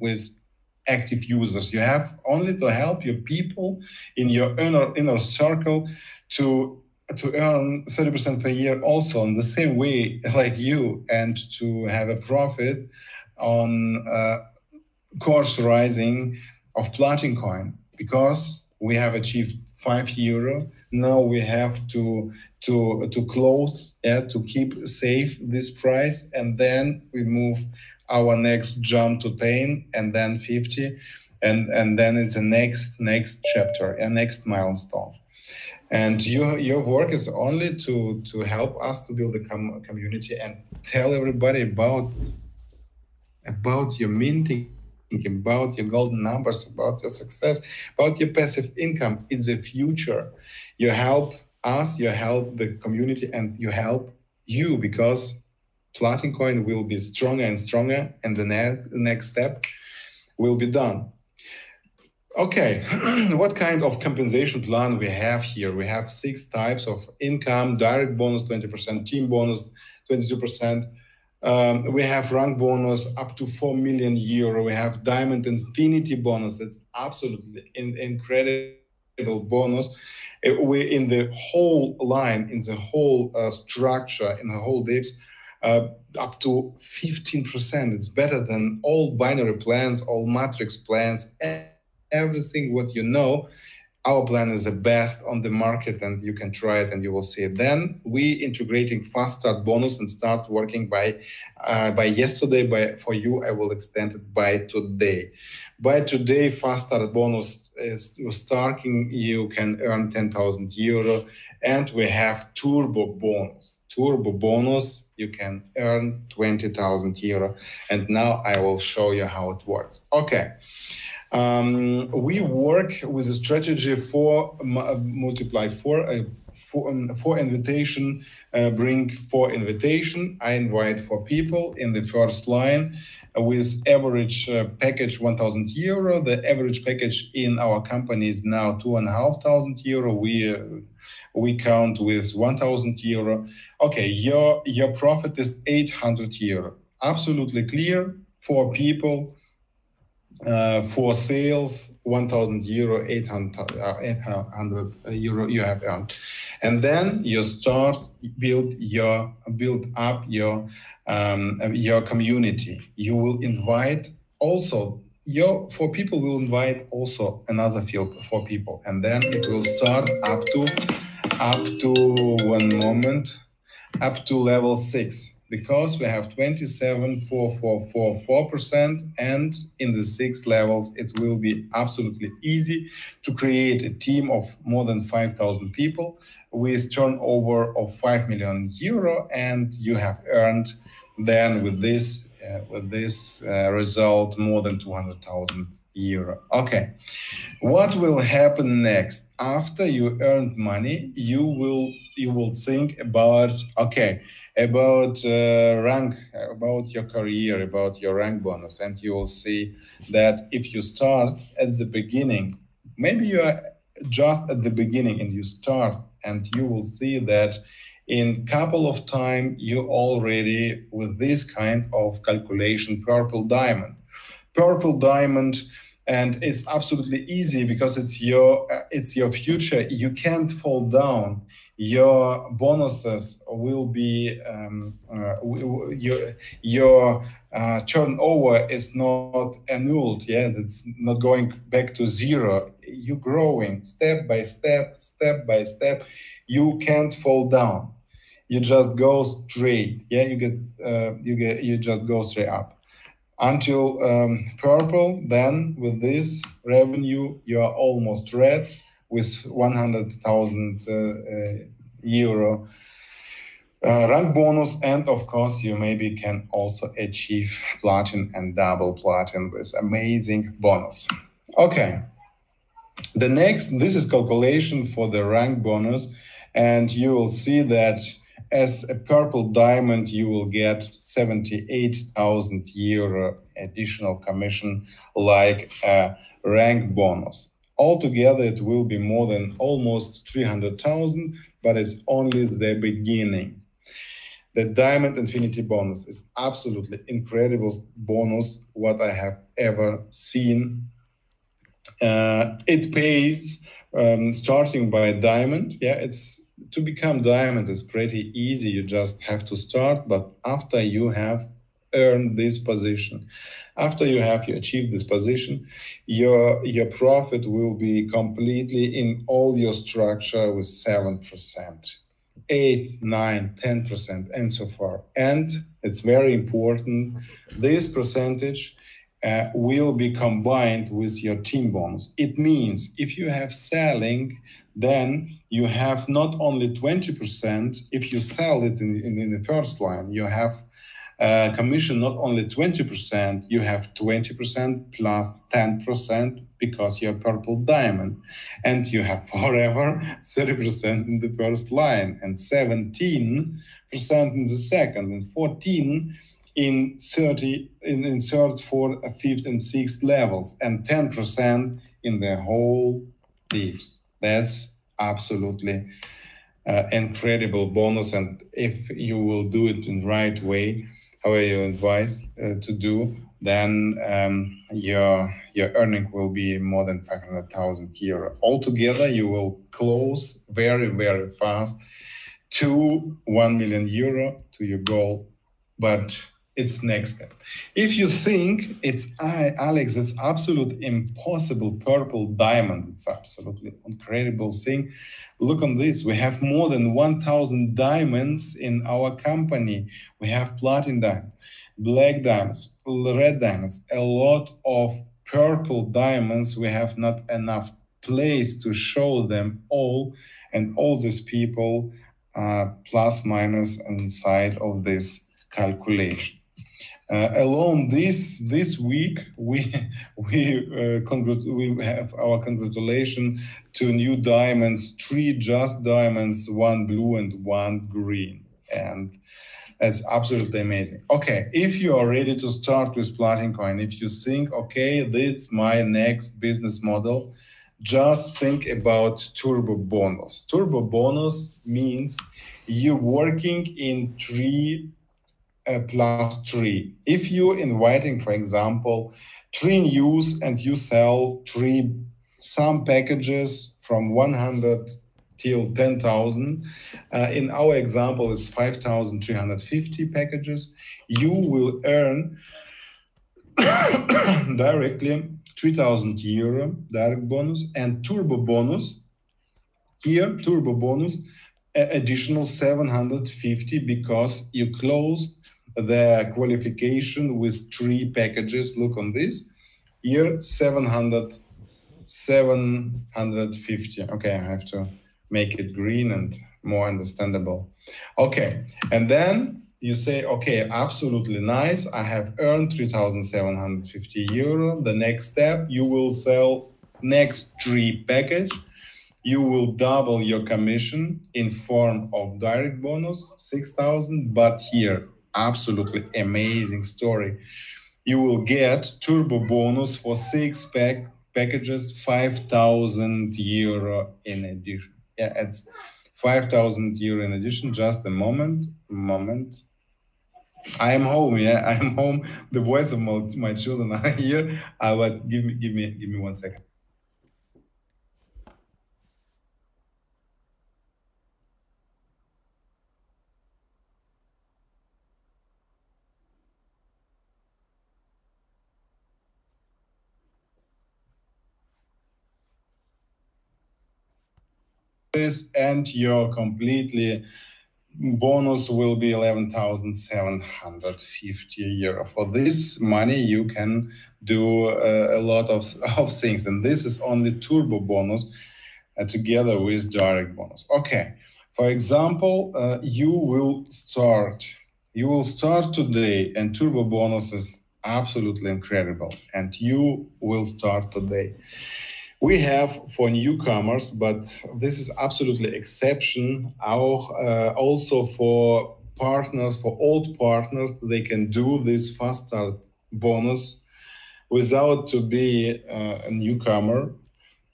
with active users. You have only to help your people in your inner circle to earn 30% per year also in the same way like you, and to have a profit on course rising of Platin Coin, because we have achieved €5. Now we have to close, to keep safe this price, and then we move our next jump to 10, and then 50, and then it's the next chapter, a next milestone. And your work is only to help us to build a community and tell everybody about your minting, about your golden numbers, about your success, about your passive income. It's the future. You help us, you help the community, and you help you, because Platin Coin will be stronger and stronger, and the next step will be done. Okay, what kind of compensation plan we have here? We have 6 types of income: direct bonus 20%, team bonus 22%. We have rank bonus up to €4 million. We have diamond infinity bonus. That's absolutely incredible bonus. We in the whole line, in the whole structure, in the whole dips. Up to 15%. It's better than all binary plans, all matrix plans, everything what you know. Our plan is the best on the market, and you can try it and you will see it. Then we integrating fast start bonus and start working by yesterday. For you, I will extend it by today. By today, fast start bonus is starting. You can earn €10,000, and we have turbo bonus. Turbo bonus, you can earn €20,000. And now I will show you how it works. Okay. We work with a strategy for multiply for invitation, bring 4 invitation. I invite 4 people in the first line with average package €1,000. The average package in our company is now €2,500. We count with €1,000. Okay, your profit is €800. Absolutely clear. 4 people. For sales, €1,000, €800 you have earned, and then you start build up your community. You will invite also your 4 people will invite also another field 4 people, and then it will start up to up to level 6. Because we have 27, 4%, and in the 6 levels, it will be absolutely easy to create a team of more than 5,000 people with turnover of €5 million, and you have earned then with this result more than €200,000. Okay, what will happen next? After you earned money, you will think about your career, about your rank bonus, and you will see that if you start at the beginning, maybe you are just at the beginning and you start, and you will see that in couple of time you already with this kind of calculation purple diamond. And it's absolutely easy because it's your future. You can't fall down. Your bonuses will be your turnover is not annulled. Yeah, it's not going back to zero. You're growing step by step. You can't fall down. You just go straight. Yeah, you just go straight up. Until purple, then with this revenue, you are almost red with €100,000 rank bonus. And of course, you maybe can also achieve platinum and double platinum with amazing bonus. Okay, the next, this is calculation for the rank bonus. And you will see that as a purple diamond, you will get €78,000 additional commission, like a rank bonus. Altogether, it will be more than almost 300,000, but it's only the beginning. The Diamond Infinity bonus is absolutely incredible bonus what I have ever seen. It pays starting by Diamond. Yeah, it's to become Diamond is pretty easy. You just have to start, but after you have earned this position, after you have achieved this position, your profit will be completely in all your structure with 7%. 8, 9, 10%, and so far. And it's very important, this percentage will be combined with your team bonus. It means if you have selling, then you have not only 20%, if you sell it in the first line, you have commission not only 20%, you have 20% plus 10% because you're purple diamond, and you have forever 30% in the first line and 17% in the second and 14 in 30 in third, fourth, fifth, and sixth levels, and 10% in the whole leaves. That's absolutely incredible bonus, and if you will do it in the right way, how you advise to do, then your earning will be more than 500,000 euro. Altogether, you will close very, very fast to 1 million euro to your goal, but it's next step. If you think it's, Alex, it's absolutely impossible, purple diamond, it's absolutely incredible thing. Look on this, we have more than 1,000 diamonds in our company. We have platinum diamonds, black diamonds, red diamonds, a lot of purple diamonds. We have not enough place to show them all, and all these people are plus minus inside of this calculation. Alone this week, we have our congratulations to new diamonds, 3 just diamonds, 1 blue and 1 green. And that's absolutely amazing. Okay, if you are ready to start with Platin Coin, if you think, okay, that's my next business model, just think about Turbo Bonus. Turbo Bonus means you're working in 3 plus 3. If you're inviting, for example, 3 news and you sell some packages from 100 till 10,000, in our example is 5,350 packages, you will earn directly 3,000 euro direct bonus, and Turbo Bonus, here Turbo Bonus, additional 750 because you closed the qualification with 3 packages. Look on this here, 750. Okay, I have to make it green and more understandable. Okay, and then you say, okay, absolutely nice, I have earned 3,750 euro. The next step, you will sell next 3 package. You will double your commission in form of direct bonus, 6,000, but here, absolutely amazing story. You will get Turbo Bonus for 6 packages, 5,000 euro in addition. Yeah, it's 5,000 euro in addition. Just a moment. I am home. Yeah, I am home. The voice of my children are here. But give me 1 second. And your completely bonus will be 11,750 euro. For this money, you can do a lot of things. And this is only Turbo Bonus together with direct bonus. Okay, for example, you will start today, and Turbo Bonus is absolutely incredible. And you will start today. We have for newcomers, but this is absolutely exception. Also for partners, for old partners, they can do this fast start bonus without to be a newcomer,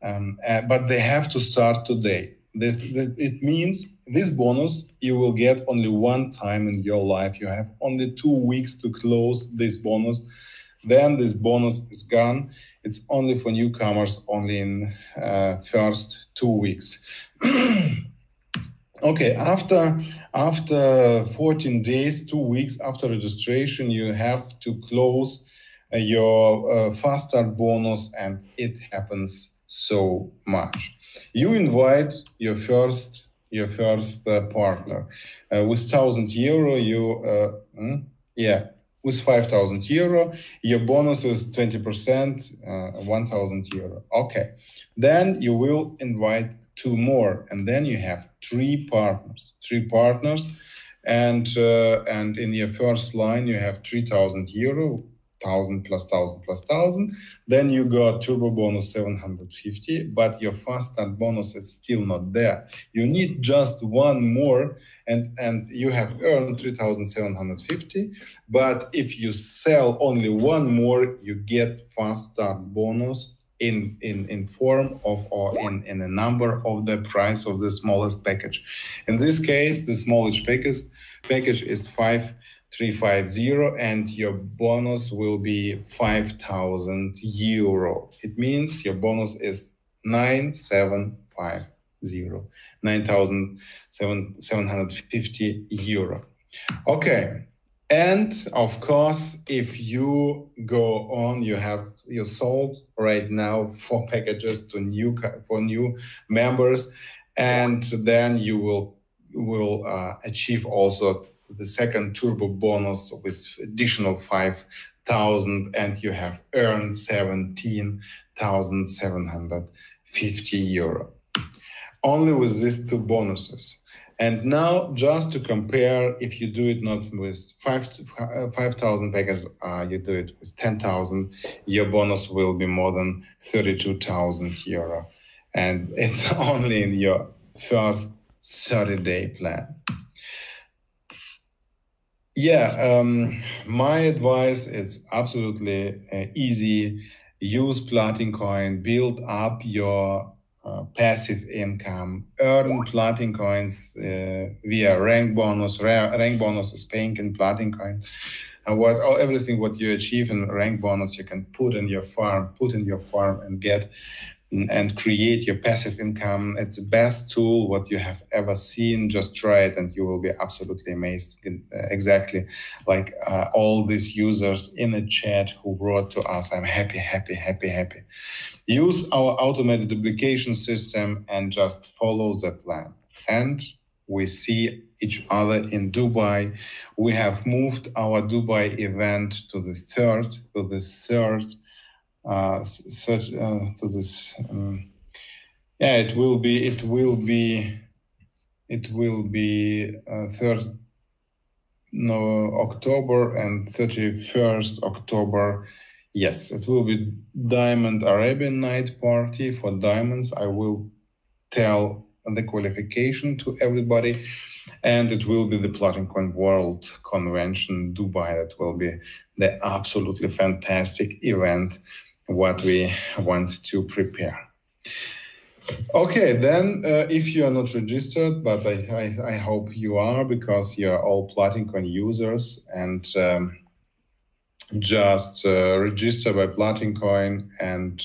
but they have to start today. It means this bonus you will get only one time in your life. You have only 2 weeks to close this bonus. Then this bonus is gone. It's only for newcomers, only in first 2 weeks. Okay, after 14 days, 2 weeks after registration, you have to close your fast start bonus, and it happens so much. You invite your first partner with 1,000 euro. With 5,000 euro, your bonus is 20%, 1,000 euro. Okay, then you will invite 2 more, and then you have 3 partners. 3 partners, and in your first line you have 3,000 euro. 1,000 plus 1,000 plus 1,000, then you got turbo bonus 750, but your fast start bonus is still not there. You need just 1 more, and you have earned 3,750, but if you sell only 1 more, you get fast start bonus in form of, or in a number of the price of the smallest package. In this case, the smallest package is 5,350, and your bonus will be 5,000 euro. It means your bonus is 9,750, 9,750 euro. Okay, and of course, if you go on, you sold right now 4 packages to new members, and then you will achieve also the second turbo bonus with additional 5,000, and you have earned 17,750 euro. Only with these 2 bonuses. And now, just to compare, if you do it not with 5,000 packages, you do it with 10,000, your bonus will be more than 32,000 euro. And it's only in your first 30-day plan. My advice is absolutely easy. Use Platin Coin, build up your passive income, earn Platin Coins via rank bonus. Rank bonus is paying in Platin Coin. And everything what you achieve in rank bonus, you can put in your farm and get and create your passive income. It's the best tool what you have ever seen. Just try it and you will be absolutely amazed. Exactly like all these users in the chat who wrote to us, I'm happy, happy, happy, happy. Use our automated duplication system and just follow the plan. And we see each other in Dubai. We have moved our Dubai event to the October and 31st October. Yes, it will be Diamond Arabian Night party for diamonds. I will tell the qualification to everybody, and it will be the Platin Coin World Convention Dubai. That will be the absolutely fantastic event what we want to prepare. Okay, then if you are not registered, but I hope you are, because you are all Platin Coin users, and just register by Platin Coin and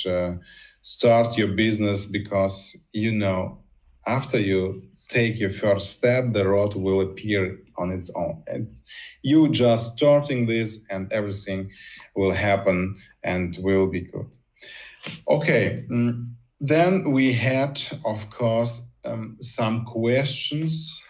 start your business, because you know, after you take your first step, the road will appear on its own. And you just starting this, and everything will happen and will be good. Okay, then we had, of course, some questions